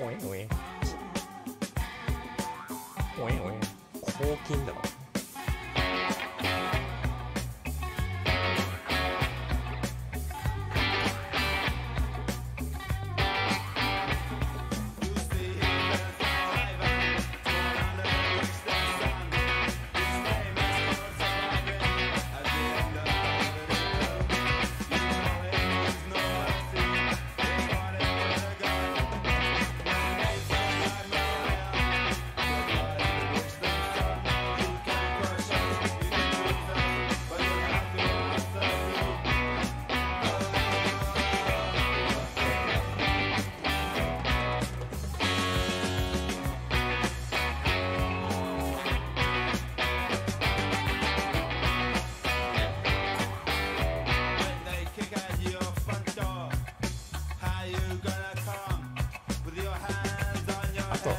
おえおえおえおえ抗菌だから。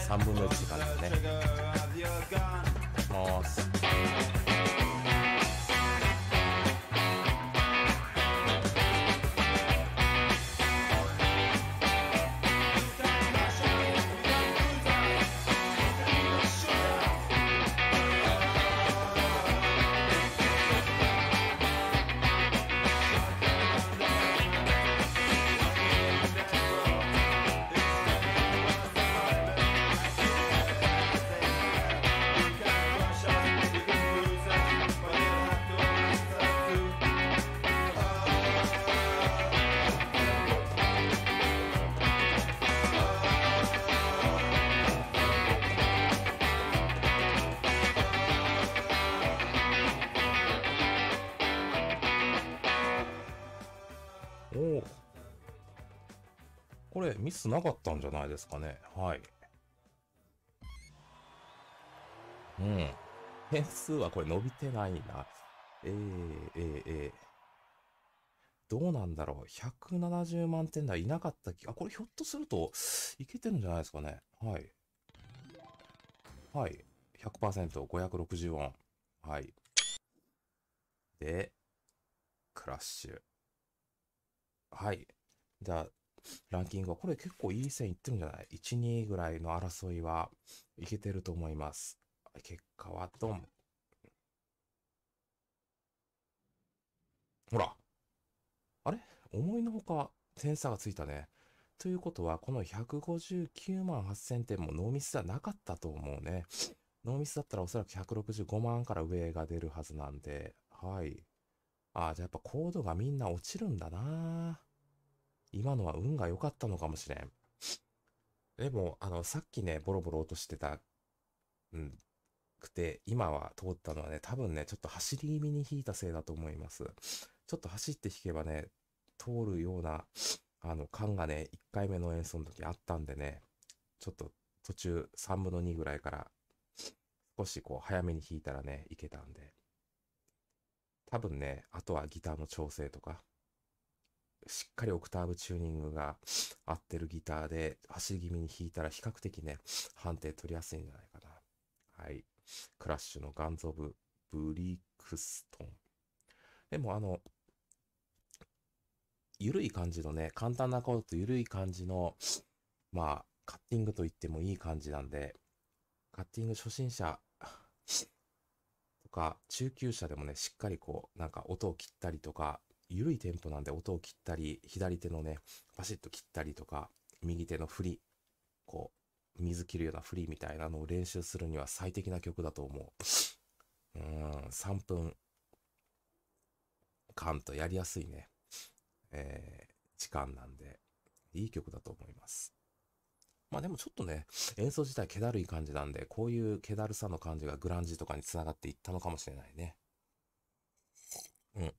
3分の1時間ですね。もうすおお、これミスなかったんじゃないですかね。はい。うん。点数はこれ伸びてないな。どうなんだろう。170万点台いなかったあ、これひょっとするといけてるんじゃないですかね。はい。はい。100%、560音。はい。で、クラッシュ。はい。じゃあ、ランキングは、これ結構いい線いってるんじゃない ?1、2ぐらいの争いはいけてると思います。結果はドン。ほら。あれ思いのほか点差がついたね。ということは、この159万8000点もノーミスじゃなかったと思うね。ノーミスだったらおそらく165万から上が出るはずなんで、はい。ああ、じゃあやっぱコードがみんな落ちるんだな。今のは運が良かったのかもしれん。でも、さっきね、ボロボロ落としてた、くて、今は通ったのはね、多分ね、ちょっと走り気味に引いたせいだと思います。ちょっと走って引けばね、通るような、感がね、1回目の演奏の時あったんでね、ちょっと途中3分の2ぐらいから、少しこう早めに引いたらね、いけたんで。多分ね、あとはギターの調整とか、しっかりオクターブチューニングが合ってるギターで走り気味に弾いたら比較的ね、判定取りやすいんじゃないかな。はい。クラッシュのガンズ・オブ・ブリクストン。でもゆるい感じのね、簡単なコードとゆるい感じの、まあ、カッティングと言ってもいい感じなんで、カッティング初心者、とか中級者でもね、しっかりこう、なんか音を切ったりとか、緩いテンポなんで音を切ったり、左手のね、バシッと切ったりとか、右手の振り、こう、水切るような振りみたいなのを練習するには最適な曲だと思う。3分間とやりやすいね、時間なんで、いい曲だと思います。まあでもちょっとね、演奏自体気だるい感じなんで、こういう気だるさの感じがグランジとかにつながっていったのかもしれないね。うん。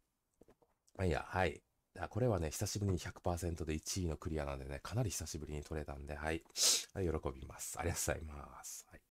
いや、はい。これはね、久しぶりに 100% で1位のクリアなんでね、かなり久しぶりに取れたんで、はい。喜びます。ありがとうございます。はい。